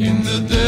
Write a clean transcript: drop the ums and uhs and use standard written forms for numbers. in the day.